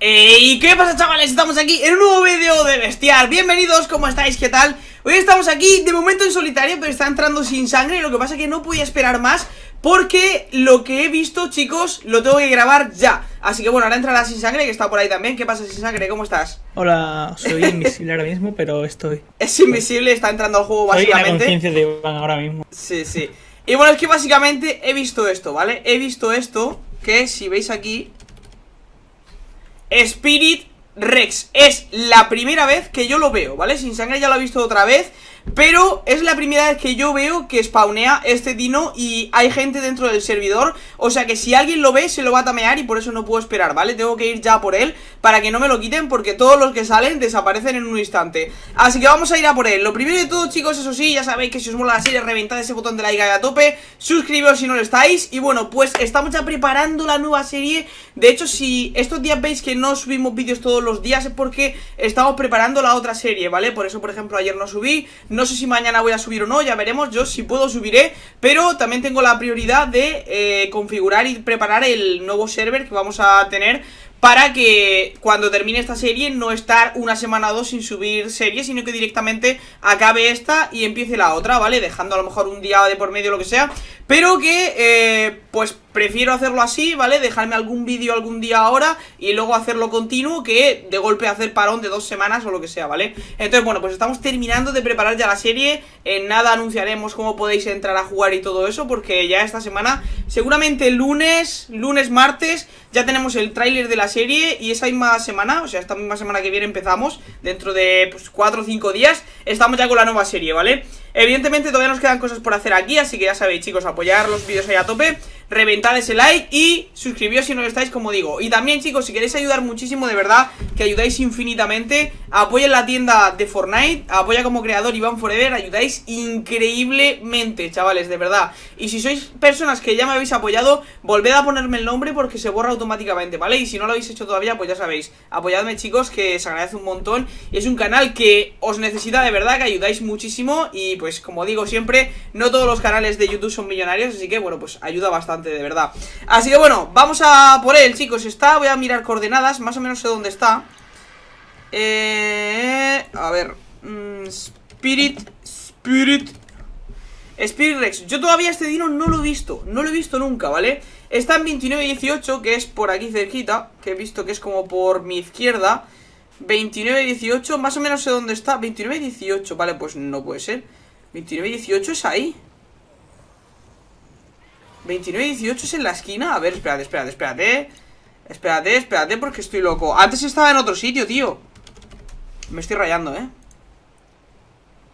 ¡Ey! ¿Qué pasa, chavales? Estamos aquí en un nuevo vídeo de Bestiar. Bienvenidos, ¿cómo estáis? ¿Qué tal? Hoy estamos aquí, de momento en solitario, pero está entrando SinSangre. Lo que pasa es que no podía esperar más, porque lo que he visto, chicos, lo tengo que grabar ya. Así que bueno, ahora entrará SinSangre, que está por ahí también. ¿Qué pasa, SinSangre? ¿Cómo estás? Hola, soy invisible ahora mismo, pero estoy... Es invisible, está entrando al juego básicamente. Soy la conciencia de Iván ahora mismo. Sí, sí. Y bueno, es que básicamente he visto esto, ¿vale? He visto esto, que si veis aquí... Spirit Rex, es la primera vez que yo lo veo, ¿vale? SinSangre ya lo ha visto otra vez, pero es la primera vez que yo veo que spawnea este dino y hay gente dentro del servidor. O sea que si alguien lo ve, se lo va a tamear y por eso no puedo esperar, ¿vale? Tengo que ir ya por él para que no me lo quiten, porque todos los que salen desaparecen en un instante. Así que vamos a ir a por él. Lo primero de todo, chicos, eso sí, ya sabéis que si os mola la serie, reventad ese botón de like a tope, suscribiros si no lo estáis. Y bueno, pues estamos ya preparando la nueva serie. De hecho, si estos días veis que no subimos vídeos todos los días es porque estamos preparando la otra serie, ¿vale? Por eso, por ejemplo, ayer no subí. No sé si mañana voy a subir o no, ya veremos. Yo si puedo subiré, pero también tengo la prioridad de configurar y preparar el nuevo server que vamos a tener, para que cuando termine esta serie no estar una semana o dos sin subir series, sino que directamente acabe esta y empiece la otra, ¿vale? Dejando a lo mejor un día de por medio, lo que sea, pero que, pues prefiero hacerlo así, ¿vale? Dejarme algún vídeo algún día ahora y luego hacerlo continuo, que de golpe hacer parón de 2 semanas o lo que sea, ¿vale? Entonces, bueno, pues estamos terminando de preparar ya la serie. En nada anunciaremos cómo podéis entrar a jugar y todo eso, porque ya esta semana, seguramente lunes, martes, ya tenemos el tráiler de la serie, y esa misma semana, o sea, esta misma semana que viene empezamos, dentro de pues, 4 o 5 días, estamos ya con la nueva serie, ¿vale? Evidentemente todavía nos quedan cosas por hacer aquí, así que ya sabéis, chicos, apoyar los vídeos ahí a tope, reventad ese like y suscribíos si no lo estáis, como digo. Y también, chicos, si queréis ayudar muchísimo, de verdad, que ayudáis infinitamente, apoyen la tienda de Fortnite, apoya como creador Iván Forever, ayudáis increíblemente, chavales, de verdad. Y si sois personas que ya me habéis apoyado, volved a ponerme el nombre porque se borra automáticamente, ¿vale? Y si no lo habéis hecho todavía, pues ya sabéis, apoyadme, chicos, que se agradece un montón. Es un canal que os necesita, de verdad, que ayudáis muchísimo. Y pues como digo siempre, no todos los canales de YouTube son millonarios, así que bueno, pues ayuda bastante, de verdad. Así que bueno, vamos a por él, chicos. Está, voy a mirar coordenadas, más o menos sé dónde está. A ver, Spirit Rex, yo todavía este dino no lo he visto, no lo he visto nunca, ¿vale? Está en 29-18, que es por aquí cerquita, que he visto que es como por mi izquierda. 29-18, más o menos sé dónde está. 29-18, vale, pues no puede ser. 29-18 es ahí. 29-18 es en la esquina. A ver, espérate, porque estoy loco. Antes estaba en otro sitio, tío. Me estoy rayando, ¿eh?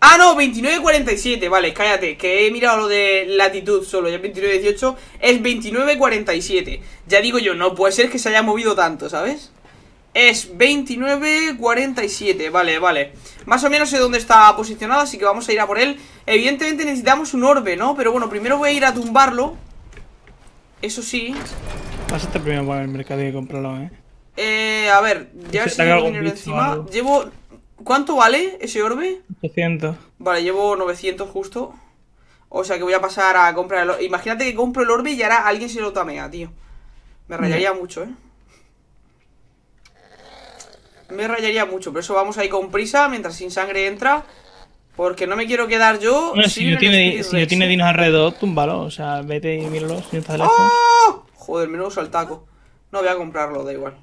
Ah, no, 29-47, vale, cállate, que he mirado lo de latitud solo, ya 29-18, es 29-47. Ya digo yo, no puede ser que se haya movido tanto, ¿sabes? Es 29-47, vale, vale. Más o menos sé dónde está posicionado, así que vamos a ir a por él. Evidentemente necesitamos un orbe, ¿no? Pero bueno, primero voy a ir a tumbarlo. Eso sí. Pásate primero para el mercado y comprarlo, ¿eh? A ver, ya si tengo dinero encima. Llevo... ¿Cuánto vale ese orbe? 900. Vale, llevo 900 justo. O sea que voy a pasar a comprar el orbe. Imagínate que compro el orbe y ahora alguien se lo tamea, tío. Me rayaría mucho, ¿eh? Me rayaría mucho, pero eso vamos ahí con prisa mientras SinSangre entra, porque no me quiero quedar yo. Bueno, si yo tiene dinos alrededor, túmbalo. O sea, vete y míralo si no estás lejos. ¡Oh! Joder, menudo saltaco. No voy a comprarlo, da igual.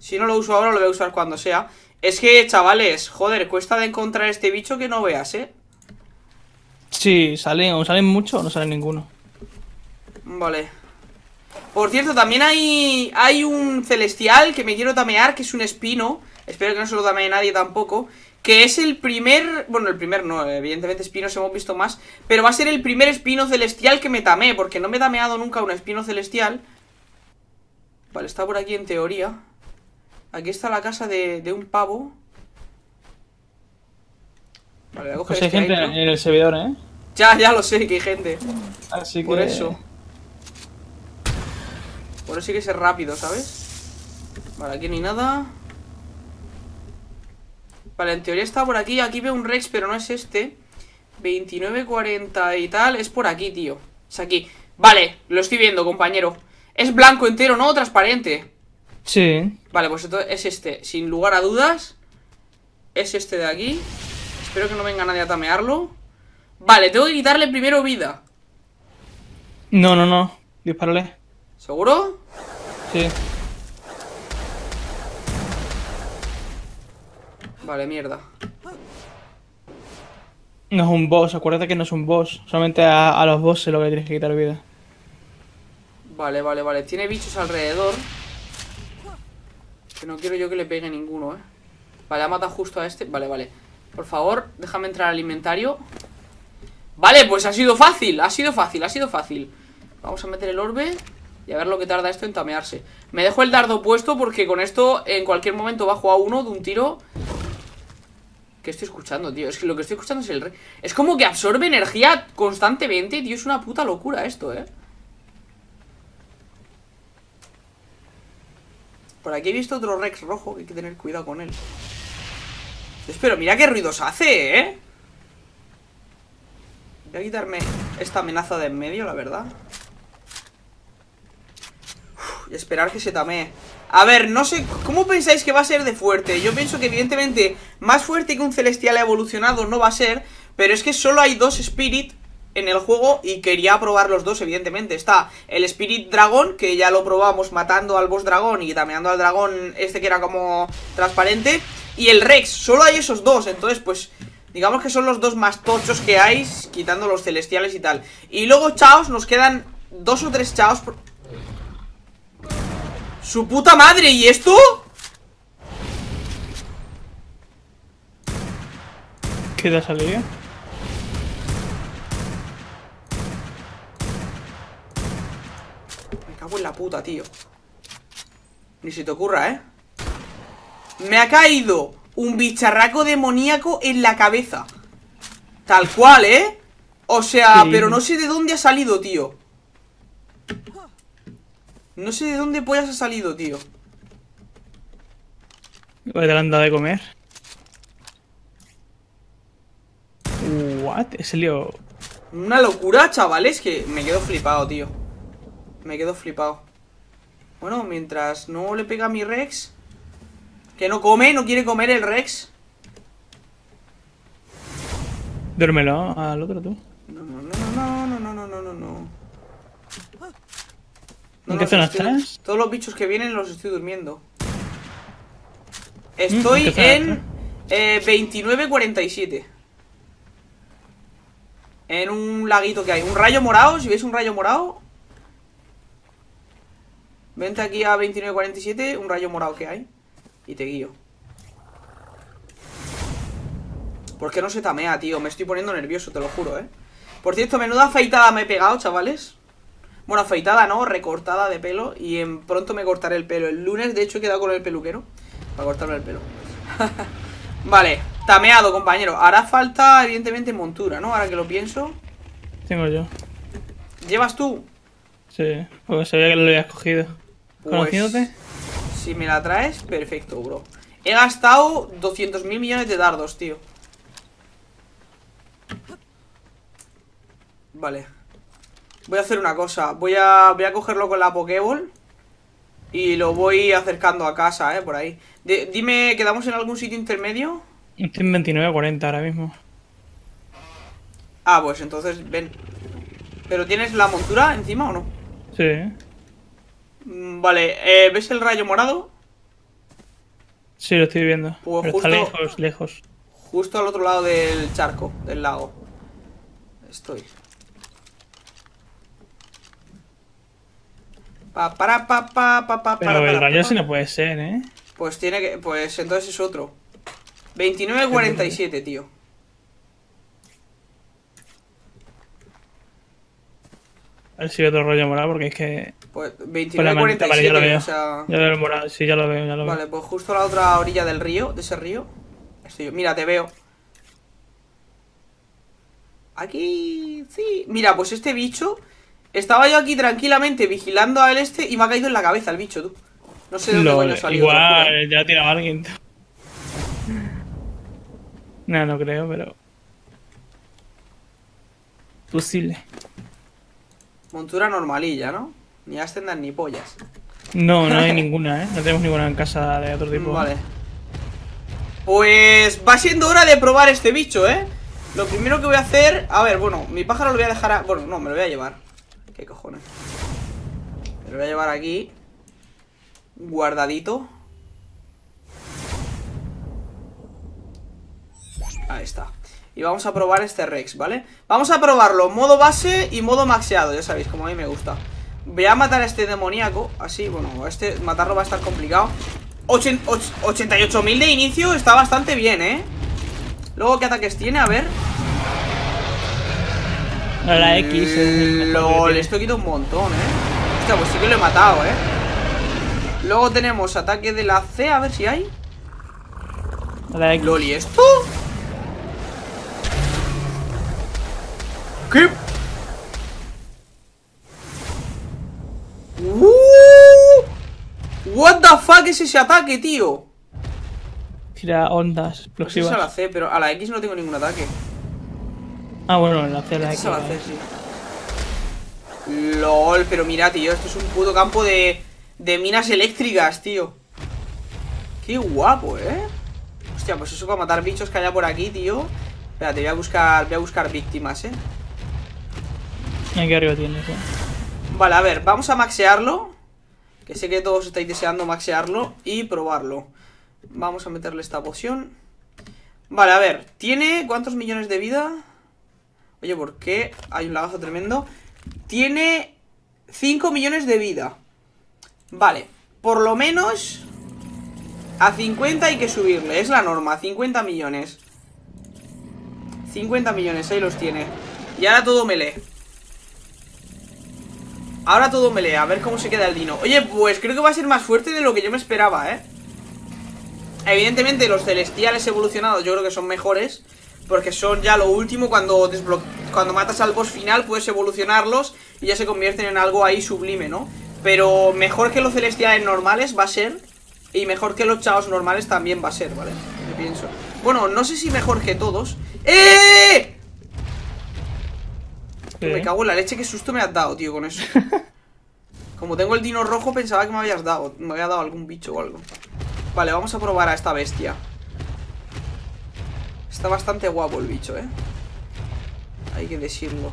Si no lo uso ahora, lo voy a usar cuando sea. Es que, chavales, joder, cuesta de encontrar este bicho que no veas, ¿eh? Sí, salen, o salen mucho o no salen ninguno. Vale. Por cierto, también hay un celestial que me quiero tamear, que es un espino. Espero que no se lo tamee nadie tampoco. Que es el primer... Bueno, el primer no, evidentemente espinos hemos visto más. Pero va a ser el primer espino celestial que me tamee, porque no me he tameado nunca un espino celestial. Vale, está por aquí en teoría. Aquí está la casa de un pavo. Vale, voy a coger pues hay gente ahí, ¿no? En el servidor, ¿eh? Ya lo sé, que hay gente. Así que... Por eso. Por eso hay que ser rápido, ¿sabes? Vale, aquí no hay nada. Vale, en teoría está por aquí. Aquí veo un Rex, pero no es este. 29, 40 y tal. Es por aquí, tío. Es aquí. Vale, lo estoy viendo, compañero. Es blanco entero, ¿no? Transparente. Sí. Vale, pues entonces es este, sin lugar a dudas. Es este de aquí. Espero que no venga nadie a tamearlo. Vale, tengo que quitarle primero vida. No, no, no. Dispárale. ¿Seguro? Sí. Vale, mierda. No es un boss, acuérdate que no es un boss. Solamente a los bosses es lo que le tienes que quitar vida. Vale, vale, vale. Tiene bichos alrededor. Que no quiero yo que le pegue ninguno, eh. Vale, ha matado justo a este. Vale, vale. Por favor, déjame entrar al inventario. Vale, pues ha sido fácil. Ha sido fácil, ha sido fácil. Vamos a meter el orbe y a ver lo que tarda esto en tamearse. Me dejo el dardo puesto porque con esto en cualquier momento bajo a uno de un tiro. ¿Qué estoy escuchando, tío? Es que lo que estoy escuchando es el rey. Es como que absorbe energía constantemente, tío. Es una puta locura esto, eh. Por aquí he visto otro Rex rojo, que hay que tener cuidado con él. Pero mira qué ruidos hace, ¿eh? Voy a quitarme esta amenaza de en medio, la verdad. Uf, y esperar que se tamee. A ver, no sé, ¿cómo pensáis que va a ser de fuerte? Yo pienso que evidentemente más fuerte que un celestial evolucionado no va a ser. Pero es que solo hay dos Spirit en el juego y quería probar los dos, evidentemente. Está el Spirit Dragón, que ya lo probamos matando al boss dragón y tameando al dragón este que era como transparente, y el Rex. Solo hay esos dos, entonces pues digamos que son los dos más tochos que hay, quitando los celestiales y tal. Y luego chaos, nos quedan dos o tres chaos por... ¡Su puta madre! ¿Y esto? ¿Qué te ha salido? Pues la puta, tío. Ni se te ocurra, ¿eh? Me ha caído un bicharraco demoníaco en la cabeza. Tal cual, ¿eh? O sea, sí. Pero no sé de dónde ha salido, tío. No sé de dónde pollas ha salido, tío. ¿Te la han dado de comer? What? ¿Es lío? Una locura, chavales, que me quedo flipado, tío. Me quedo flipado. Bueno, mientras no le pega a mi Rex. Que no come, no quiere comer el Rex. Duérmelo al otro tú. No, no, no, no, no, no, no, no, no. ¿En qué zona estás? Todos los bichos que vienen los estoy durmiendo. Estoy en 2947. En un laguito que hay. Un rayo morado, si veis un rayo morado. Vente aquí a 2947, un rayo morado que hay. Y te guío. ¿Por qué no se tamea, tío? Me estoy poniendo nervioso, te lo juro, eh. Por cierto, menuda afeitada me he pegado, chavales. Bueno, afeitada no, recortada de pelo. Y pronto me cortaré el pelo. El lunes, de hecho, he quedado con el peluquero para cortarme el pelo. Vale, tameado, compañero. Hará falta, evidentemente, montura, ¿no? Ahora que lo pienso. Tengo yo. ¿Llevas tú? Sí, porque sabía que lo habías cogido. Pues, ¿conociéndote? Si me la traes, perfecto, bro. He gastado 200.000 millones de dardos, tío. Vale. Voy a hacer una cosa. Voy a cogerlo con la Pokéball. Y lo voy acercando a casa, por ahí. Dime, ¿quedamos en algún sitio intermedio? Estoy en 29.40 ahora mismo. Ah, pues entonces, ven. ¿Pero tienes la montura encima o no? Sí. Vale, ¿ves el rayo morado? Sí, lo estoy viendo. Pues pero justo, está lejos, lejos. Justo al otro lado del charco, del lago. Estoy. Pa, para, pa. Pero para, el rayo pa, pa. Sí no puede ser, ¿eh? Pues tiene que. Pues entonces es otro. 29.47, tío. A ver si veo otro rollo morado, porque es que... Pues 29.47, vale, ya lo veo. O sea... Ya veo el morado, sí, ya lo veo, ya lo veo. Vale, pues justo a la otra orilla del río, de ese río. Estoy yo. Mira, te veo. Aquí... sí. Mira, pues este bicho... Estaba yo aquí tranquilamente vigilando al este y me ha caído en la cabeza el bicho, tú. No sé de dónde coño ha salido. Igual, ya tiraba alguien. No, no creo, pero... Posible. Montura normalilla, ¿no? Ni ascendas ni pollas. No, no hay ninguna, ¿eh? No tenemos ninguna en casa de otro tipo. Vale. Pues va siendo hora de probar este bicho, ¿eh? Lo primero que voy a hacer... A ver, bueno, mi pájaro lo voy a dejar... Bueno, no, me lo voy a llevar. ¿Qué cojones? Me lo voy a llevar aquí. Guardadito. Ahí está. Y vamos a probar este Rex, ¿vale? Vamos a probarlo, modo base y modo maxeado, ya sabéis, como a mí me gusta. Voy a matar a este demoníaco, así, bueno, este matarlo va a estar complicado. 88.000 de inicio, está bastante bien, ¿eh? Luego, ¿qué ataques tiene? A ver. La X. LOL, esto quita un montón, ¿eh? Hostia, pues sí que lo he matado, ¿eh? Luego tenemos ataque de la C, a ver si hay. La X. LOL, ¿y esto? ¿Qué? What the fuck es ese ataque, tío. Tira ondas explosivas. No sé si a la C, pero a la X no tengo ningún ataque. Ah, bueno, en la C, la X. A la C, sí. LOL, pero mira, tío, esto es un puto campo de minas eléctricas, tío. Qué guapo, ¿eh? Hostia, pues eso para matar bichos que haya por aquí, tío. Espérate, voy a buscar víctimas, ¿eh? Aquí arriba tienes, ¿eh? Vale, a ver, vamos a maxearlo. Que sé que todos estáis deseando maxearlo y probarlo. Vamos a meterle esta poción. Vale, a ver, ¿tiene cuántos millones de vida? Oye, ¿por qué? Hay un lagazo tremendo. Tiene 5 millones de vida. Vale, por lo menos a 50 hay que subirle, es la norma, 50 millones. 50 millones, ahí los tiene. Y ahora todo melee. Ahora todo melee, a ver cómo se queda el dino. Oye, pues creo que va a ser más fuerte de lo que yo me esperaba, ¿eh? Evidentemente los celestiales evolucionados yo creo que son mejores, porque son ya lo último. Cuando matas al boss final puedes evolucionarlos y ya se convierten en algo ahí sublime, ¿no? Pero mejor que los celestiales normales va a ser. Y mejor que los chaos normales también va a ser, ¿vale? Yo pienso. Bueno, no sé si mejor que todos. ¡Eh! ¿Qué? Me cago en la leche, qué susto me has dado, tío, con eso. Como tengo el dino rojo, pensaba que me había dado algún bicho o algo. Vale, vamos a probar a esta bestia. Está bastante guapo el bicho, ¿eh? Hay que decirlo.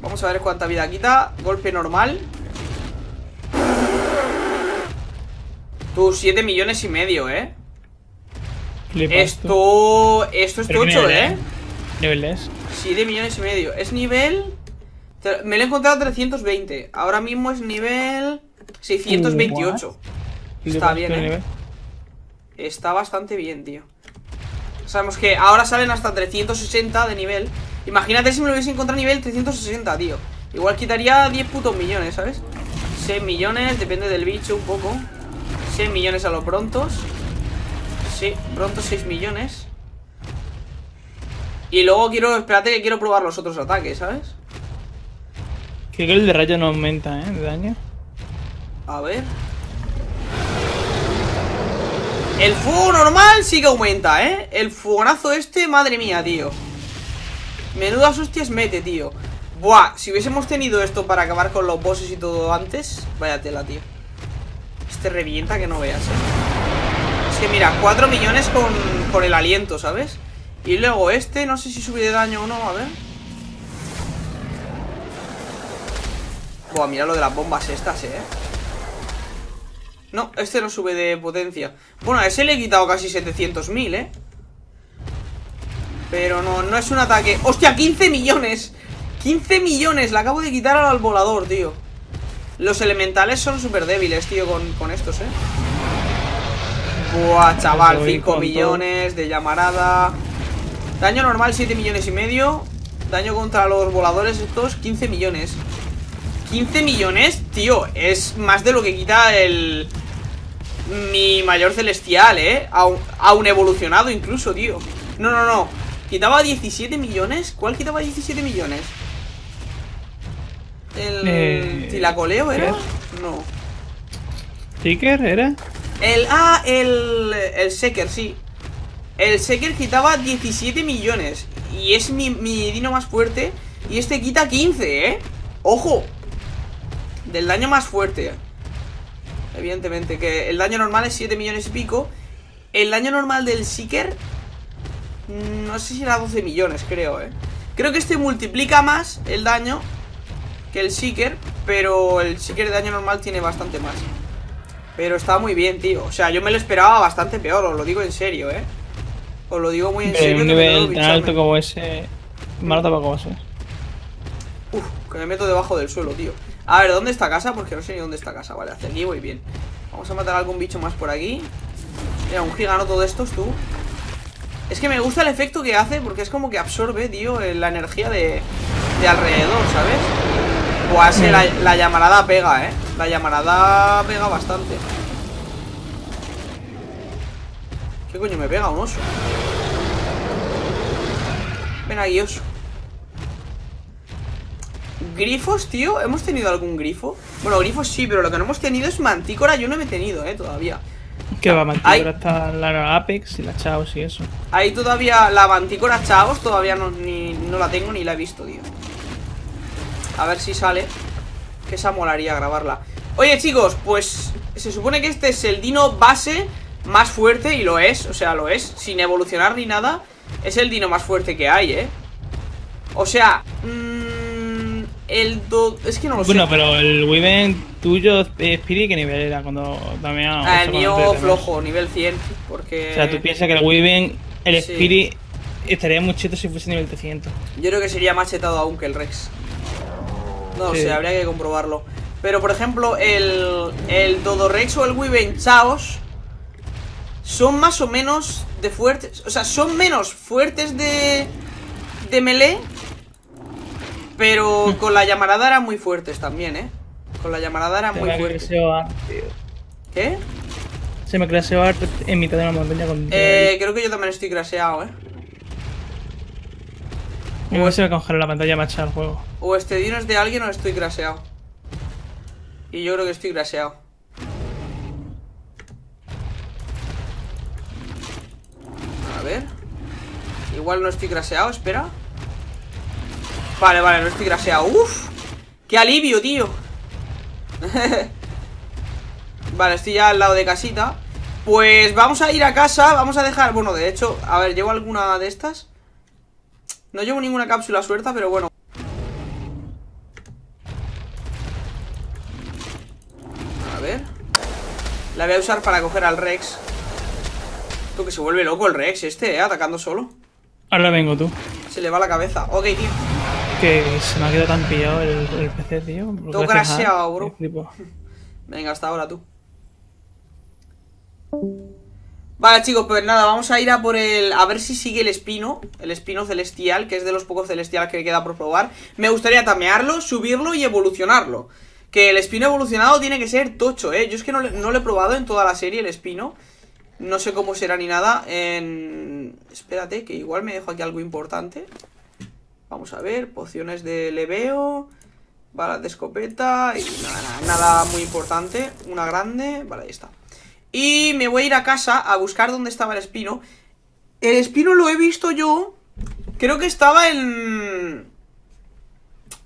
Vamos a ver cuánta vida quita. Golpe normal. Tú, 7 millones y medio, ¿eh? Esto es tocho, ¿eh? ¿Nivel es? 7 millones y medio. Es nivel... Me lo he encontrado 320. Ahora mismo es nivel... 628. Está bien, ¿eh? Está bastante bien, tío. Sabemos que ahora salen hasta 360 de nivel. Imagínate si me lo hubiese encontrado a nivel 360, tío. Igual quitaría 10 putos millones, ¿sabes? 6 millones, depende del bicho un poco. 6 millones a los brontos. Sí, brontos 6 millones. Y luego quiero... Espérate que quiero probar los otros ataques, ¿sabes? Creo que el de rayo no aumenta, ¿eh? De daño. A ver... El fuego normal sí que aumenta, ¿eh? El fogonazo este, madre mía, tío. Menudas hostias mete, tío. Buah, si hubiésemos tenido esto para acabar con los bosses y todo antes. Vaya tela, tío. Este revienta que no veas, ¿eh? Es que mira, 4 millones con el aliento, ¿sabes? Y luego este, no sé si sube de daño o no, a ver. Buah, mira lo de las bombas estas, ¿eh? No, este no sube de potencia. Bueno, a ese le he quitado casi 700.000, ¿eh? Pero no es un ataque. ¡Hostia, 15 millones! ¡15 millones! Le acabo de quitar al volador, tío. Los elementales son súper débiles, tío, con estos, ¿eh? Buah, chaval, 5 millones de llamarada. Daño normal, 7 millones y medio. Daño contra los voladores estos, 15 millones. 15 millones, tío, es más de lo que quita mi mayor celestial, ¿eh? Aún evolucionado incluso, tío. No. ¿Quitaba 17 millones? ¿Cuál quitaba 17 millones? ¿El Tilacoleo era? No. ¿Seeker era? El Seeker, sí. El Seeker quitaba 17 millones. Y es mi dino más fuerte. Y este quita 15, ¿eh? ¡Ojo! Del daño más fuerte. Evidentemente, que el daño normal es 7 millones y pico. El daño normal del Seeker, no sé si era 12 millones, creo, Creo que este multiplica más el daño que el Seeker, pero el Seeker de daño normal tiene bastante más. Pero está muy bien, tío. O sea, yo me lo esperaba bastante peor, os lo digo en serio, Os lo digo muy en serio. Un nivel tan alto como ese, malo tampoco va a ser. Uf, que me meto debajo del suelo, tío. A ver, ¿dónde está casa? Porque no sé ni dónde está casa. Vale, hacia aquí voy bien. Vamos a matar a algún bicho más por aquí. Mira, un giganoto de estos, tú. Es que me gusta el efecto que hace, porque es como que absorbe, tío, la energía de alrededor, ¿sabes? Pues la llamarada pega, La llamarada pega bastante. ¿Qué coño me pega? Un oso. Ven aquí, oso. ¿Grifos, tío? ¿Hemos tenido algún grifo? Bueno, grifos sí, pero lo que no hemos tenido es mantícora. Yo no me he tenido, todavía. Que va, mantícora está la Apex y la Chaos y eso. Ahí todavía, la mantícora Chaos todavía no la tengo ni la he visto, tío. A ver si sale. Que esa molaría grabarla. Oye, chicos, pues se supone que este es el dino base más fuerte y lo es, o sea, lo es. Sin evolucionar ni nada, es el dino más fuerte que hay, O sea... es que no lo sé. Bueno, pero el Wyvern tuyo, Spirit, ¿qué nivel era cuando también? El mío flojo, nivel 100, porque... O sea, tú piensas que el Wyvern, el Spirit, estaría muy cheto si fuese nivel 300. Yo creo que sería más chetado aún que el Rex. No sé, habría que comprobarlo. Pero, por ejemplo, el Dodorex o el Wyvern Chaos son más o menos de fuertes. O sea, son menos fuertes de melee, pero con la llamarada eran muy fuertes también, Con la llamarada eran muy fuertes. ¿Qué? Se me crasheó en mitad de una montaña con... creo que yo también estoy crasheado, O se me congeló la pantalla más el juego. O este dino es de alguien o estoy crasheado. Y yo creo que estoy crasheado. A ver. Igual no estoy crasheado, espera. Vale, vale, no estoy graseado. Uff, qué alivio, tío. Vale, estoy ya al lado de casita. Pues vamos a ir a casa. Vamos a dejar, bueno, de hecho, a ver, ¿llevo alguna de estas? No llevo ninguna cápsula suelta, pero bueno. A ver. La voy a usar para coger al Rex. Esto que se vuelve loco el Rex este, atacando solo. Ahora vengo tú. Se le va la cabeza, ok, tío. Que se me ha quedado tan pillado el PC, tío. Todo crasheado, bro. Venga, hasta ahora tú. Vale, chicos, pues nada, vamos a ir a por el... A ver si sigue el espino. El espino celestial, que es de los pocos celestiales que queda por probar. Me gustaría tamearlo, subirlo y evolucionarlo. Que el espino evolucionado tiene que ser tocho, Yo es que no lo he probado en toda la serie, el espino. No sé cómo será ni nada. Espérate, que igual me dejo aquí algo importante. Vamos a ver, pociones de leveo, balas de escopeta y nada muy importante. Una grande, vale, ahí está. Y me voy a ir a casa a buscar dónde estaba el espino. El espino lo he visto yo, creo que estaba en...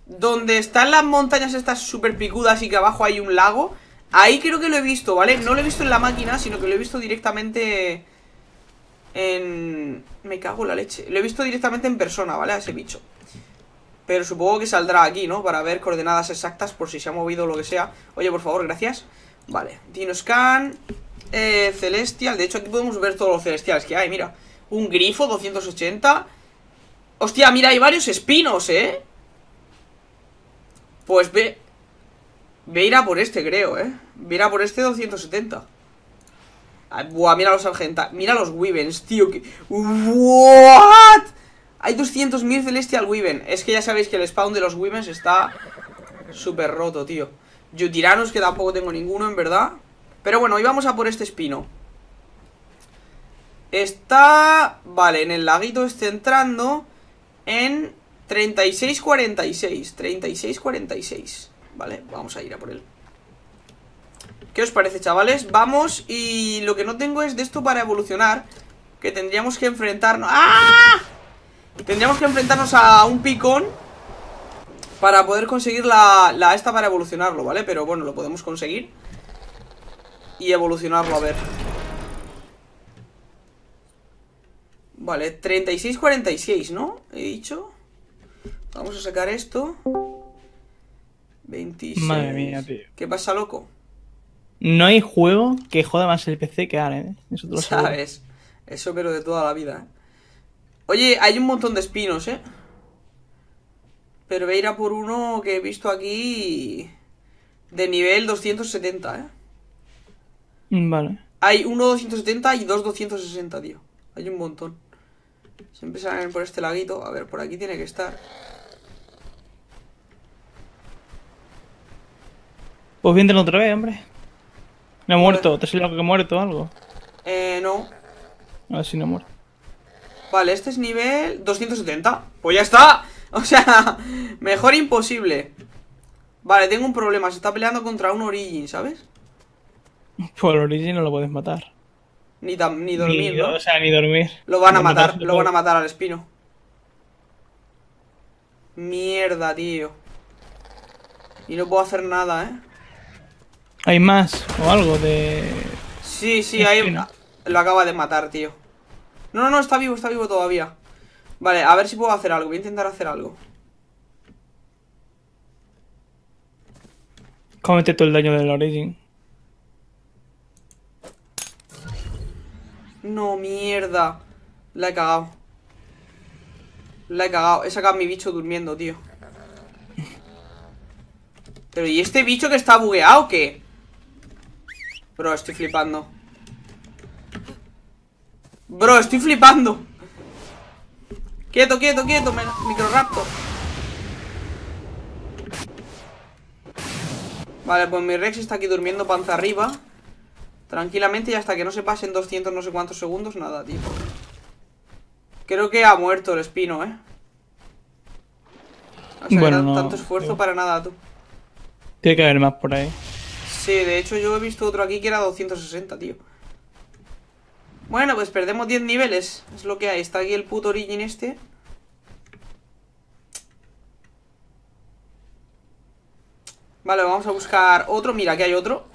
donde están las montañas estas súper picudas y que abajo hay un lago. Ahí creo que lo he visto, ¿vale? No lo he visto en la máquina, sino que lo he visto directamente... Me cago en la leche. Lo he visto directamente en persona, ¿vale? A ese bicho. Pero supongo que saldrá aquí, ¿no? Para ver coordenadas exactas por si se ha movido o lo que sea. Oye, por favor, gracias. Vale, Dinoscan, Celestial. De hecho, aquí podemos ver todos los celestiales que hay, mira. Un grifo, 280. Hostia, mira, hay varios espinos, Pues ve... Ve ir a por este, creo, Ve ir a por este 270. Buah, mira los Argentavis. Mira los Wyverns, tío. Que... What? Hay 200.000 Celestial Wyvern. Es que ya sabéis que el spawn de los Wyverns está súper roto, tío. Yutiranos, que tampoco tengo ninguno, en verdad. Pero bueno, hoy vamos a por este espino. Está... Vale, en el laguito está entrando en 36-46. 36-46. Vale, vamos a ir a por él. ¿Qué os parece, chavales? Vamos, y lo que no tengo es de esto para evolucionar. Que tendríamos que enfrentarnos... ¡Ah! Tendríamos que enfrentarnos a un picón. para poder conseguir la esta para evolucionarlo, ¿vale? Pero bueno, lo podemos conseguir y evolucionarlo, a ver. Vale, 36, 46, ¿no? He dicho. Vamos a sacar esto. 26. Madre mía, tío. ¿Qué pasa, loco? No hay juego que joda más el PC que ahora, ¿eh? Eso tú lo sabes. Eso, pero de toda la vida. Oye, hay un montón de espinos, ¿eh? Pero voy a ir a por uno que he visto aquí de nivel 270, ¿eh? Vale. Hay uno 270 y dos 260, tío. Hay un montón. Siempre salen por este laguito. A ver, por aquí tiene que estar. Pues vienen otra vez, hombre. No he muerto. ¿Te sale algo que he muerto o algo? No. A ver si no muero. Vale, este es nivel 270. Pues ya está. O sea, mejor imposible. Vale, tengo un problema. Se está peleando contra un Origin, ¿sabes? Pues el Origin no lo puedes matar. Ni dormir, ¿no? O sea, ni dormir. Lo van a matar, lo van a matar al espino. Mierda, tío. Y no puedo hacer nada, ¿eh? ¿Hay más o algo de...? Sí, sí, hay... Lo acaba de matar, tío. No, no, no, está vivo todavía. Vale, a ver si puedo hacer algo. Voy a intentar hacer algo. Cómete todo el daño del Origin. No, mierda. La he cagado. La he cagado. He sacado a mi bicho durmiendo, tío. Pero, ¿y este bicho que está bugueado o qué? Bro, estoy flipando. Bro, estoy flipando. Quieto, quieto, quieto, microraptor. Vale, pues mi Rex está aquí durmiendo panza arriba. Tranquilamente y hasta que no se pasen 200 no sé cuántos segundos, nada, tío. Creo que ha muerto el espino, ¿eh? O sea, bueno, no, tanto esfuerzo tío. Para nada, tú. Tiene que haber más por ahí. Sí, de hecho yo he visto otro aquí que era 260, tío. Bueno, pues perdemos 10 niveles. Es lo que hay. Está aquí el puto Origin este. Vale, vamos a buscar otro. Mira, aquí hay otro.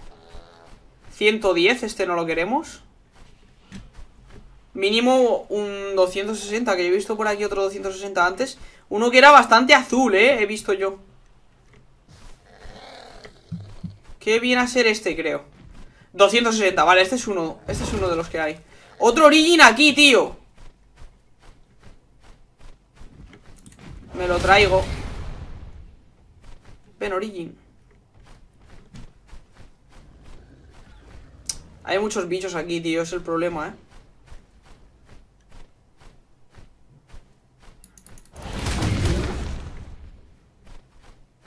110, este no lo queremos. Mínimo un 260, que yo he visto por aquí otro 260 antes. Uno que era bastante azul, he visto yo. Qué viene a ser este, creo. 260, vale, este es uno de los que hay. Otro Origin aquí, tío. Me lo traigo. Ven, Origin. Hay muchos bichos aquí, tío, es el problema,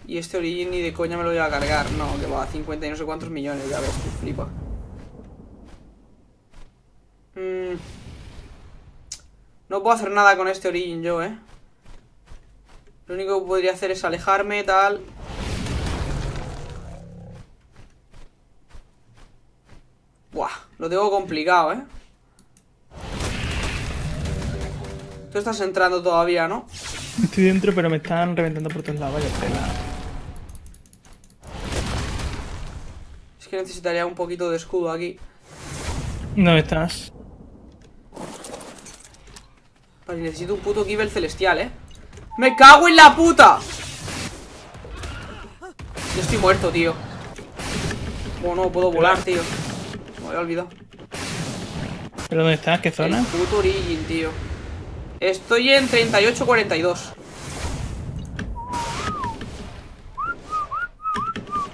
Y este Origin ni de coña me lo voy a cargar. No, que va, 50 y no sé cuántos millones. Ya ves, que flipa. No puedo hacer nada con este Origin yo, Lo único que podría hacer es alejarme, tal. Buah, lo tengo complicado, Tú estás entrando todavía, ¿no? Estoy dentro, pero me están reventando por todos lados. Vaya tela. Es que necesitaría un poquito de escudo aquí. No estás. Vale, necesito un puto Kibel celestial, ¡Me cago en la puta! Yo estoy muerto, tío. Bueno, no puedo volar, tío. Me había olvidado. ¿Pero dónde estás? ¿Qué zona? El puto Origin, tío. Estoy en 38-42.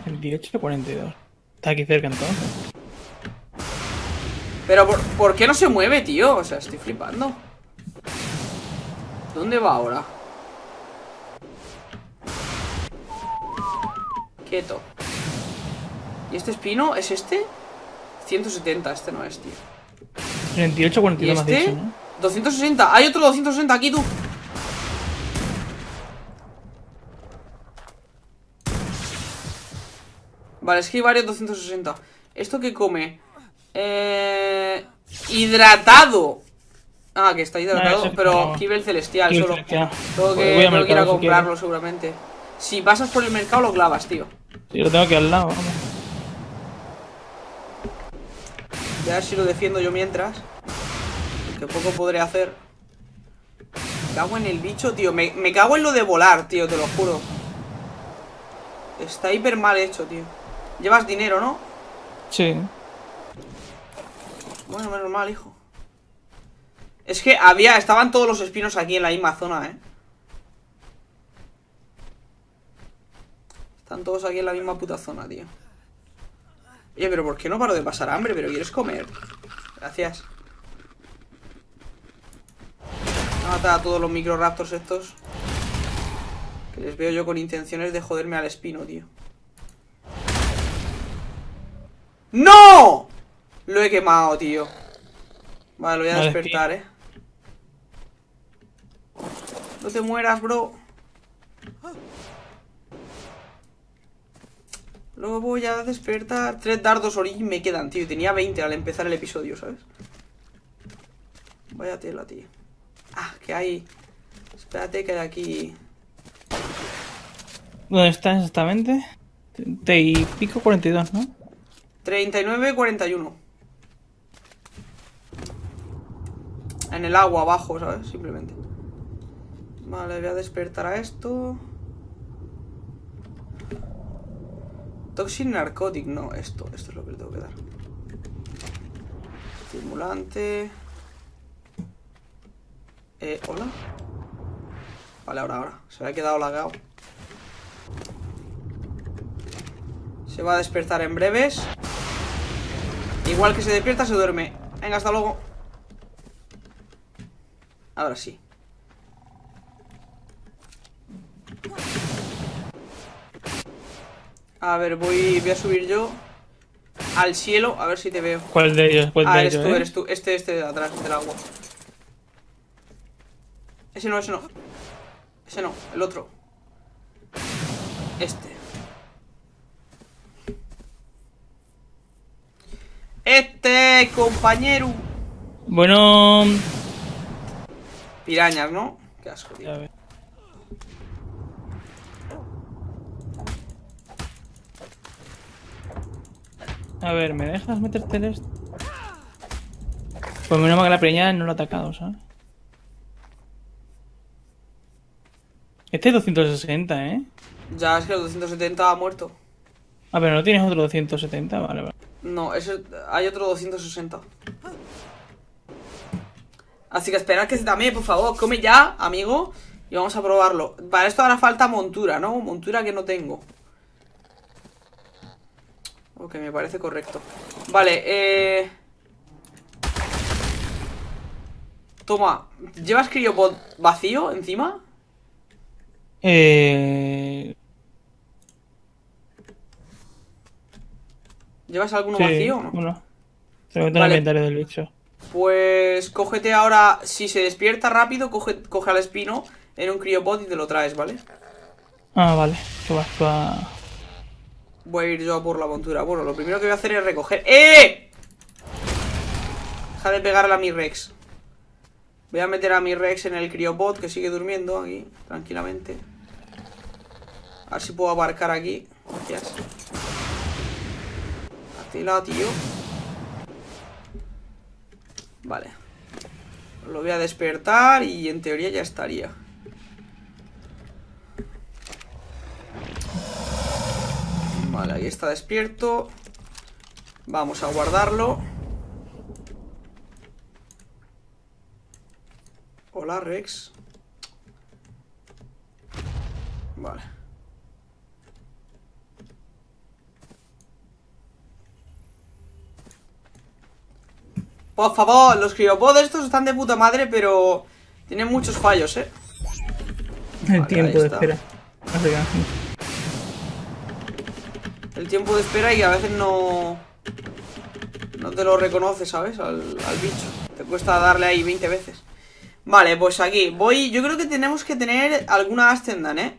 38-42. Está aquí cerca entonces. Pero ¿por qué no se mueve, tío? O sea, estoy flipando. ¿Dónde va ahora? Quieto. ¿Y este espino? ¿Es este? 170, este no es, tío. 38, 42 más 10, ¿no? 260, hay otro 260 aquí, tú. Vale, es que hay varios 260. ¿Esto qué come? Hidratado. Ah, que está hidratado, pero Kibel celestial solo. Tengo que ir a comprarlo seguramente. Si pasas por el mercado lo clavas, tío. Sí, lo tengo aquí al lado, vamos. Voy a ver si lo defiendo yo mientras. Que poco podré hacer. Me cago en el bicho, tío. Me cago en lo de volar, tío, te lo juro. Está hiper mal hecho, tío. Llevas dinero, ¿no? Sí. Bueno, menos mal, hijo. Es que había... Estaban todos los espinos aquí en la misma zona, ¿eh? Están todos aquí en la misma puta zona, tío. Oye, pero ¿por qué no paro de pasar hambre? Pero ¿quieres comer? Gracias. Voy a matar a todos los microraptors estos. Que les veo yo con intenciones de joderme al espino, tío. ¡No! Lo he quemado, tío. Vale, lo voy a despertar, No te mueras, bro. Lo voy a despertar. 3 dardos origin me quedan, tío. Tenía 20 al empezar el episodio, ¿sabes? Vaya tela, tío. Ah, que hay... Espérate que hay aquí... ¿Dónde está exactamente? 30 y pico, 42, ¿no? 39, 41. En el agua, abajo, ¿sabes? Simplemente. Vale, voy a despertar a esto. Toxin narcotic, no, esto es lo que le tengo que dar. Estimulante. ¿Hola? Vale, ahora. Se me ha quedado lagado. Se va a despertar en breves. Igual que se despierta, se duerme. Venga, hasta luego. Ahora sí. A ver, voy a subir yo al cielo, a ver si te veo. ¿Cuál de ellos? ¿Cuál de ellos? Eres tú. Este de atrás, del agua. Ese no. Ese no, el otro. Este, compañero. Bueno. Pirañas, ¿no? Qué asco, tío. A ver, ¿me dejas meterte en esto? Pues menos mal que la piraña no lo ha atacado, ¿sabes? Este es 260, ¿eh? Ya, es que el 270 ha muerto. Ah, pero no tienes otro 270, vale. No, hay otro 260. Así que esperad que se tamee, por favor. Come ya, amigo. Y vamos a probarlo. Para esto ahora falta montura, ¿no? Montura que no tengo. Ok, me parece correcto. Vale, Toma. ¿Llevas criopod vacío encima? ¿Llevas alguno vacío o no? Uno. Se lo meto en el inventario del bicho. Pues cógete ahora, si se despierta rápido, coge al espino en un criopod y te lo traes, ¿vale? Ah, vale. Voy a ir yo a por la montura. Bueno, lo primero que voy a hacer es recoger... ¡Eh! Deja de pegarle a mi Rex. Voy a meter a mi Rex en el criopod, que sigue durmiendo aquí, tranquilamente. A ver si puedo abarcar aquí. Gracias. Atila, tío. Vale. Lo voy a despertar y en teoría ya estaría. Vale, ahí está despierto. Vamos a guardarlo. Hola, Rex. Vale. Por favor, los criopods estos están de puta madre, pero tienen muchos fallos, ¿eh? El tiempo de espera. El tiempo de espera y a veces no te lo reconoce, ¿sabes? Al bicho. Te cuesta darle ahí 20 veces. Vale, pues aquí voy. Yo creo que tenemos que tener alguna ascendan, ¿eh?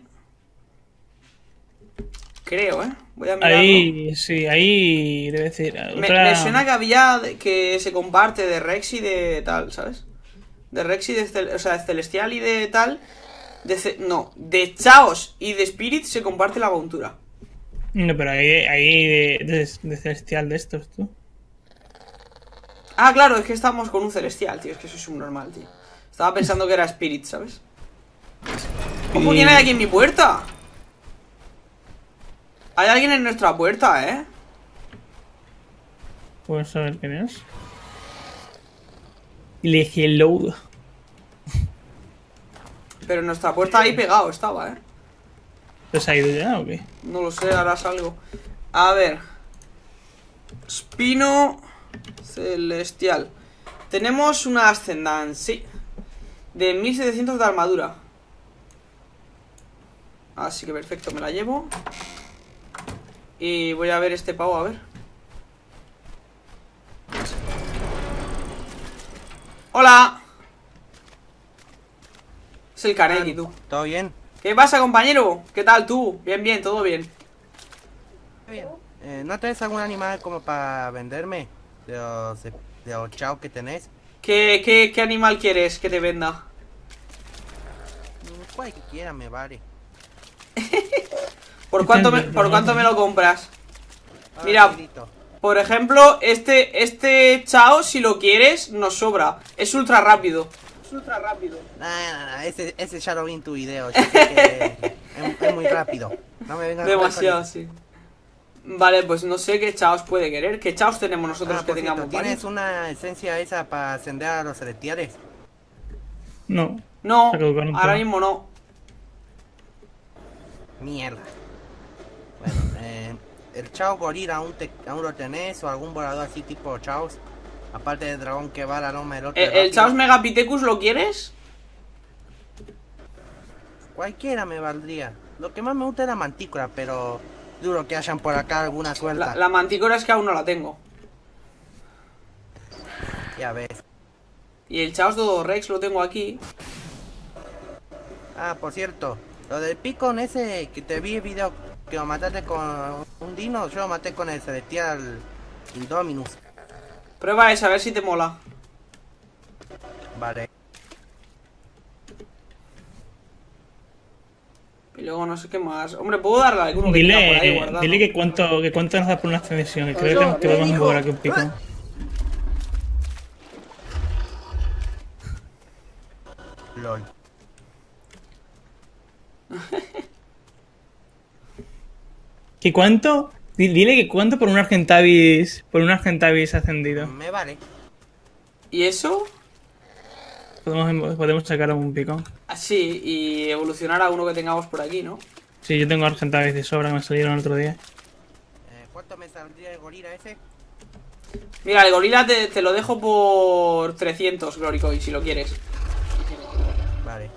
Creo, ¿eh? Voy a mirarlo. Ahí, sí, ahí debe decir. Me suena que había que se comparte de Rex y de tal, ¿sabes? De Rex y de Celestial y de tal. de Chaos y de Spirit se comparte la montura. No, pero ahí de celestial de estos, tú. Ah, claro, es que estamos con un celestial, tío. Es que soy subnormal, tío. Estaba pensando que era Spirit, ¿sabes? ¿Cómo viene alguien aquí en mi puerta? Hay alguien en nuestra puerta, ¿eh? ¿Puedes saber quién es? Le hello. Pero en nuestra puerta ahí pegado estaba, ¿eh? ¿Pues ha ido ya o qué? No lo sé, ahora salgo. A ver. Espino celestial. Tenemos una ascendancy de 1700 de armadura. Así que perfecto, me la llevo. Y voy a ver este pavo, a ver. ¡Hola! Es el Kaneki, tú. ¿Todo bien? ¿Qué pasa, compañero? ¿Qué tal tú? Bien, bien, todo bien. Bien. ¿No tenés algún animal como para venderme? De los chavos que tenés. ¿Qué animal quieres que te venda? Cual que quiera me vale. ¿Por cuánto me lo compras? Mira, por ejemplo, este chao, si lo quieres, nos sobra. Es ultra rápido. Ese ya lo vi en tu video. Yo sé que es muy rápido. No me vengas demasiado, sí. Vale, pues no sé qué chaos puede querer. ¿Qué chaos tenemos nosotros que tengamos? ¿Tienes una esencia esa para ascender a los celestiales? No. No, ahora mismo no. Mierda. Bueno, el chao gorila aún lo tenés, o algún volador así tipo chaos. Aparte del dragón que va a la loma del otro. ¿El chaos Megapithecus lo quieres? Cualquiera me valdría. Lo que más me gusta es la mantícora, pero duro que hayan por acá alguna suelta. La mantícora es que aún no la tengo. Ya ves. Y el chaos Dodorex lo tengo aquí. Ah, por cierto, lo del picón ese que te vi el video que lo mataste con un dino, yo lo maté con el celestial Indominus. Prueba esa, a ver si te mola. Vale. Y luego no sé qué más. Hombre, ¿puedo darle a alguno? Dile que cuánto nos da por una ascensión. Creo que nos quedamos mejor que un pico. LOL. ¿Qué cuánto? Dile que cuánto por un Argentavis. Por un Argentavis ascendido. Me vale. ¿Y eso? Podemos sacar a un pico. Ah, sí, y evolucionar a uno que tengamos por aquí, ¿no? Sí, yo tengo Argentavis de sobra que me salieron el otro día. ¿Cuánto me saldría el gorila ese? Mira, el gorila te lo dejo por 300, Gloricoy, si lo quieres. Vale.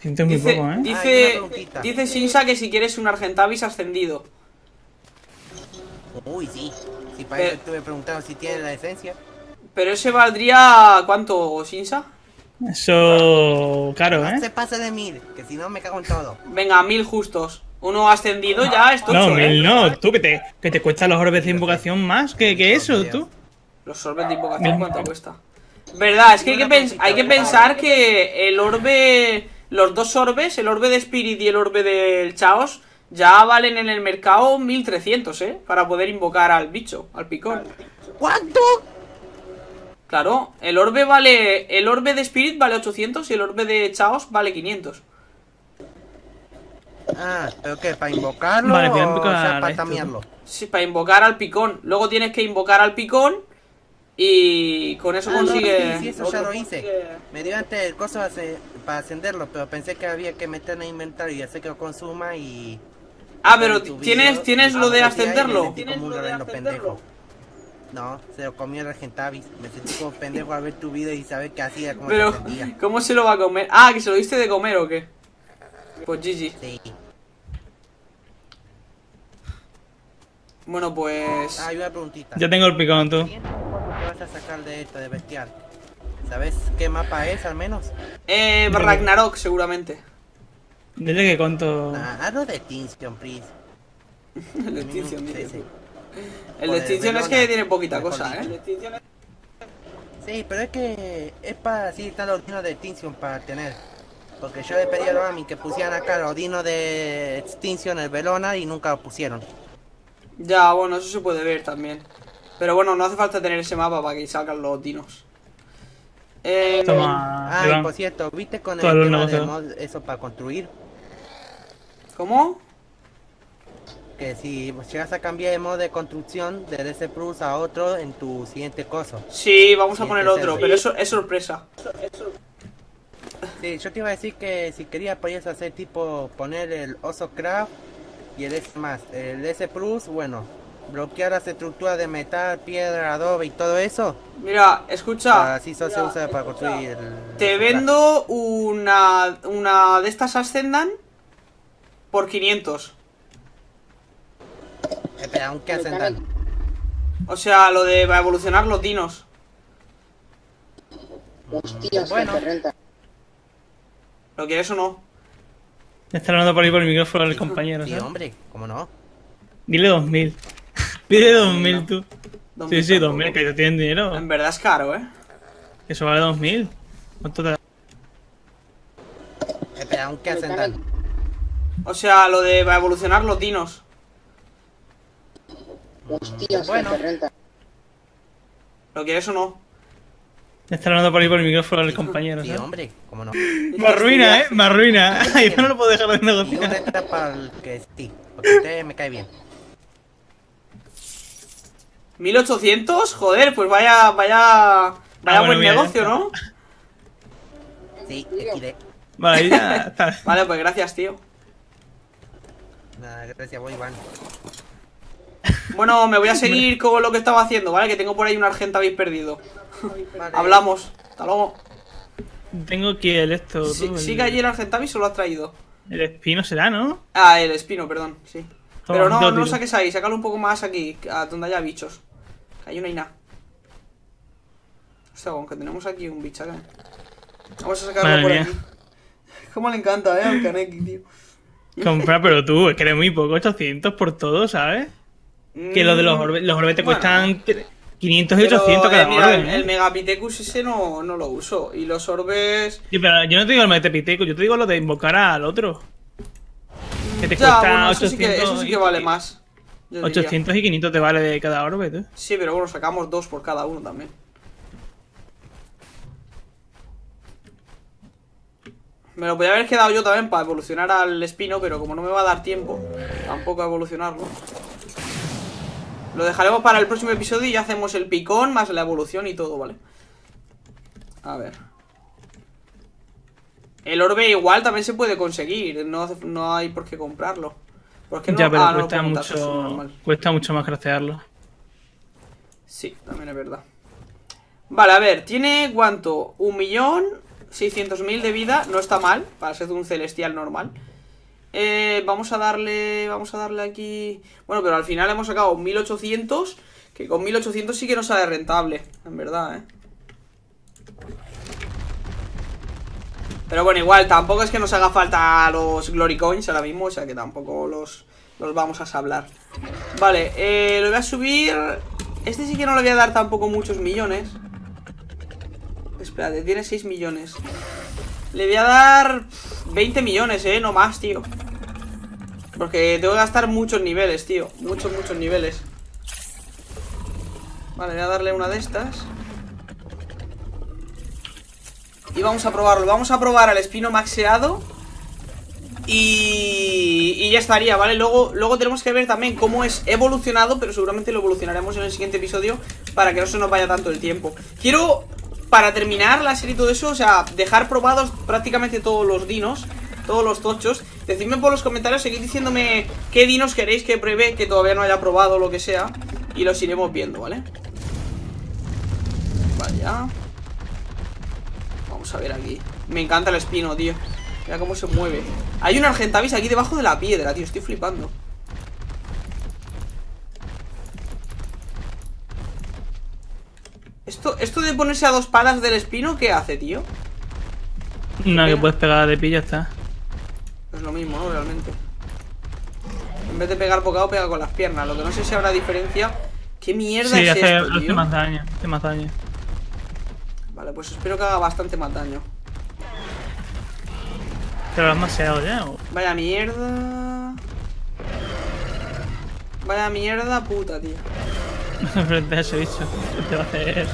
Siento muy poco, ¿eh? Dice Sinsa que si quieres un Argentavis ascendido. Uy, sí. Si para eso estuve preguntando si tiene la esencia. Pero ese valdría... ¿Cuánto, Sinsa? Eso... Caro, ¿eh? No se pase de 1000, que si no me cago en todo. Venga, 1000 justos. Uno ascendido ya es tocho. No, 1000 no. Tú, que te cuesta los orbes de invocación más que eso, tú. Los orbes de invocación, ¿cuánto cuesta? Verdad, es que hay que pensar que el orbe... Los dos orbes, el orbe de Spirit y el orbe del Chaos, ya valen en el mercado 1300, ¿eh? Para poder invocar al bicho, al picón. ¿Cuánto? Claro, el orbe de Spirit vale 800 y el orbe de Chaos vale 500. Ah, ¿pero qué? ¿Para invocarlo? Vale, para tamearlo. Sí, para invocar al picón. Luego tienes que invocar al picón y con eso consigue... Sí, eso ya lo hice. Me dio antes el coso para ascenderlo, pero pensé que había que meter en el inventario y hacer que lo consuma y... Ah, pero ¿tienes lo de ascenderlo? No, se lo comió el Argentavis. Me sentí como pendejo al ver tu video y saber qué hacía. Pero, ¿cómo se lo va a comer? Ah, ¿que se lo diste de comer o qué? Pues GG. Sí. Bueno, pues... Ah, hay una preguntita. Ya tengo el picón, tú. ¿Qué vas a sacar de esto, de Bestiar? ¿Sabes qué mapa es, al menos? Ragnarok, seguramente. Dile que cuánto... Ah, algo de Extinction, please. El de Extinction, dice. El de Extinction es que tiene poquita cosa, ¿eh? Sí, pero es que es para así estar los dinos de Extinction para tener. Porque yo le pedí a Mami que pusieran acá los dinos de Extinction, el Bellona, y nunca lo pusieron. Ya, bueno, eso se puede ver también. Pero bueno, no hace falta tener ese mapa para que salgan los dinos. Toma, Iván. Por cierto, ¿viste con el tema de mod eso para construir? ¿Cómo? Que si llegas a cambiar de modo de construcción de DC Plus a otro en tu siguiente coso. Sí, vamos a poner otro, pero eso es sorpresa. Sí, yo te iba a decir que si querías podías hacer tipo poner el Oso Craft y el S más. El S Plus, bueno, bloquear las estructuras de metal, piedra, adobe y todo eso. Mira, escucha. Así solo se usa para construir. Te vendo una de estas Ascendan por 500. Espera, ¿qué Ascendan? O sea, lo de evolucionar los dinos. Hostia, bueno. ¿Lo quieres o no? Está hablando por ahí por el micrófono el compañero. Sí, hombre, ¿cómo no? Dile 2000. Pide 2000 tú. Sí, sí, 2000, que te tienen dinero. En verdad es caro, ¿eh? Eso vale 2000. ¿Cuánto te da? Espera, ¿qué Ascendan? O sea, lo de evolucionar los dinos. Hostia, bueno. ¿Lo quieres o no? Está hablando por ahí por el micrófono el compañero. Sí, hombre, ¿cómo no? Me arruina, me arruina. Yo no lo puedo dejar de negociar. Una letra para el que sí, porque usted me cae bien. 1800, joder, pues vaya buen negocio, ¿no? Sí, equide. Vale, ya está. Vale, pues gracias, tío. Nada, gracias, voy, Iván. Bueno, me voy a seguir con lo que estaba haciendo, ¿vale? Que tengo por ahí un Argentavis perdido. Vale. Hablamos, hasta luego. Tengo que el esto. Sí, tú, ¿sigue allí el Argentavis o lo has traído? El espino será, ¿no? Ah, el espino, perdón, sí. Toma, pero no, no lo saques ahí, sácalo un poco más aquí, a donde haya bichos. Que hay una y nada. Hostia, aunque tenemos aquí un bicho acá. Vamos a sacarlo por aquí. Cómo le encanta, al Kaneki, tío. Compra, pero tú, es que eres muy poco, 800 por todo, ¿sabes? Que lo de los orbes te cuestan 500 y 800 cada orbe. El Megapithecus ese no lo uso. Y los orbes... Sí, pero yo no te digo el Megapithecus, yo te digo lo de invocar al otro. Que te cuesta bueno, 800 eso sí que vale más. 800 diría. Y 500 te vale de cada orbe, ¿tú? Sí, pero bueno, sacamos dos por cada uno también. Me lo podía haber quedado yo también para evolucionar al espino, pero como no me va a dar tiempo tampoco a evolucionarlo. Lo dejaremos para el próximo episodio y ya hacemos el picón más la evolución y todo, ¿vale? A ver. El orbe igual también se puede conseguir, no hay por qué comprarlo. ¿Por qué no? Ya, pero cuesta, no cuesta mucho más craftearlo. Sí, también es verdad. Vale, a ver, tiene ¿cuánto? 1.600.000 de vida, no está mal, para ser un celestial normal. Vamos a darle aquí. Bueno, pero al final hemos sacado 1800. Que con 1800 sí que nos sale rentable, en verdad, Pero bueno, igual, tampoco es que nos haga falta los Glory Coins ahora mismo. O sea que tampoco los vamos a sablar. Vale, lo voy a subir. Este sí que no le voy a dar tampoco muchos millones. Espérate, tiene 6 millones. Le voy a dar 20 millones, no más, tío. Porque tengo que gastar muchos niveles, tío. Muchos niveles. Vale, voy a darle una de estas. Y vamos a probarlo. Vamos a probar al espino maxeado. Y ya estaría, ¿vale? Luego tenemos que ver también cómo es evolucionado. Pero seguramente lo evolucionaremos en el siguiente episodio para que no se nos vaya tanto el tiempo. Quiero... Para terminar la serie y todo eso, o sea, dejar probados prácticamente todos los dinos, todos los tochos. Decidme por los comentarios, seguid diciéndome qué dinos queréis que pruebe, que todavía no haya probado, lo que sea. Y los iremos viendo, ¿vale? Vale, ya. Vamos a ver aquí. Me encanta el espino, tío. Mira cómo se mueve. Hay un Argentavis aquí debajo de la piedra, tío, estoy flipando. ¿Esto de ponerse a dos palas del espino qué hace, tío? No, que puedes pegar de pilla, está. Es lo mismo, ¿no? Realmente. En vez de pegar bocado, pega con las piernas. Lo que no sé si habrá diferencia. ¿Qué mierda es esto, tío? Sí, hace más daño. Vale, pues espero que haga bastante más daño. Pero lo has maseado ya. Vaya mierda. Vaya mierda puta, tío. Frente a ese bicho. Te va a hacer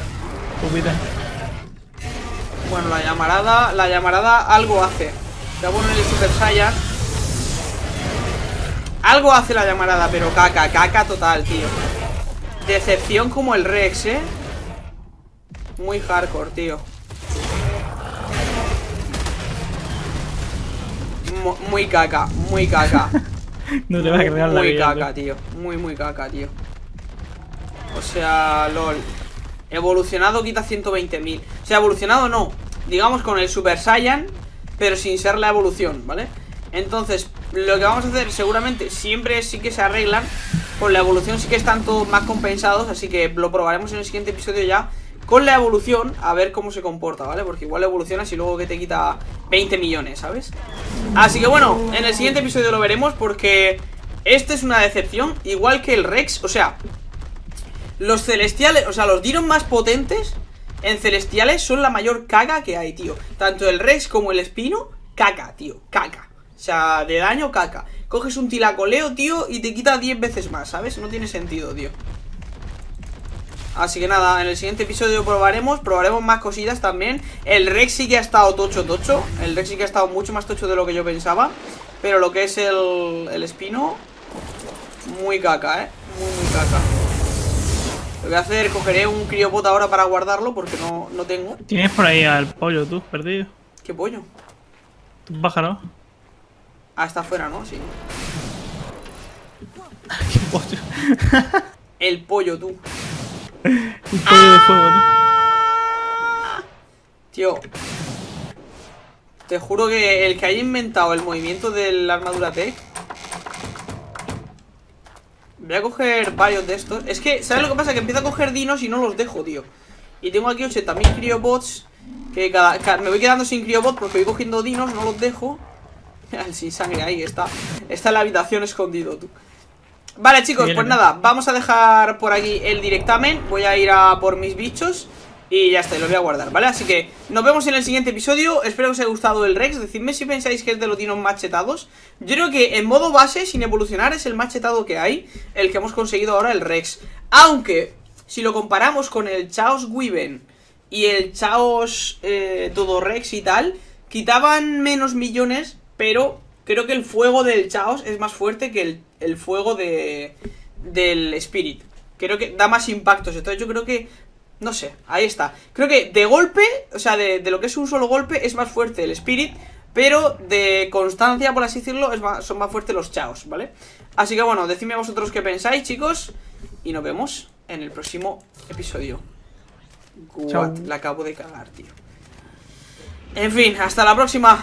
pupita. Bueno, la llamarada algo hace. Te voy a poner el Super Saiyan. Algo hace la llamarada, pero caca, caca total, tío. Decepción como el Rex, ¿eh? Muy hardcore, tío. Muy caca, muy caca. No te vas a creer la vida. Muy caca, tío. Muy, muy caca, tío. O sea, lol. Evolucionado quita 120.000. O sea, evolucionado no. Digamos con el Super Saiyan, pero sin ser la evolución, ¿vale? Entonces, lo que vamos a hacer seguramente, siempre sí que se arreglan. Con la evolución sí que están todos más compensados, así que lo probaremos en el siguiente episodio ya. Con la evolución, a ver cómo se comporta, ¿vale? Porque igual evolucionas y luego que te quita 20 millones, ¿sabes? Así que bueno, en el siguiente episodio lo veremos porque este es una decepción, igual que el Rex. O sea, los celestiales, o sea, los dinos más potentes en celestiales son la mayor caca que hay, tío. Tanto el Rex como el Espino, caca, tío, caca. O sea, de daño, caca. Coges un Tilacoleo, tío, y te quita 10 veces más, ¿sabes? No tiene sentido, tío. Así que nada, en el siguiente episodio probaremos más cosillas también. El Rex sí que ha estado tocho. El Rex sí que ha estado mucho más tocho de lo que yo pensaba. Pero lo que es el Espino, muy caca, ¿eh? Muy, muy caca. Lo que voy a hacer, cogeré un Criopod ahora para guardarlo porque no tengo. Tienes por ahí al pollo, tú, perdido. ¿Qué pollo? Un pájaro. Ah, está afuera, ¿no? Sí. ¿Qué pollo? El pollo, tú. Un pollo de fuego, tío. Te juro que el que haya inventado el movimiento de la armadura Tech. Voy a coger varios de estos. Es que, ¿sabes lo que pasa? Que empiezo a coger dinos y no los dejo, tío. Y tengo aquí 80.000 criobots. Que me voy quedando sin criobots porque voy cogiendo dinos, no los dejo. El SinSangre ahí está. Está en la habitación escondido, tú. Vale, chicos, pues nada, vamos a dejar por aquí el directamen. Voy a ir a por mis bichos y ya está, los voy a guardar, ¿vale? Así que nos vemos en el siguiente episodio. Espero que os haya gustado el Rex. Decidme si pensáis que es de los dinos más chetados. Yo creo que en modo base, sin evolucionar, es el más chetado que hay, el que hemos conseguido ahora, el Rex. Aunque, si lo comparamos con el Chaos Wyvern y el Chaos Todo Rex y tal, quitaban menos millones, pero creo que el fuego del Chaos es más fuerte que el fuego del Spirit. Creo que da más impactos. Entonces yo creo que, no sé, ahí está. Creo que de golpe, o sea, de lo que es un solo golpe, es más fuerte el Spirit. Pero de constancia, por así decirlo, son más fuertes los Chaos, ¿vale? Así que bueno, decidme a vosotros qué pensáis, chicos. Y nos vemos en el próximo episodio. What, la acabo de cagar, tío. En fin, hasta la próxima.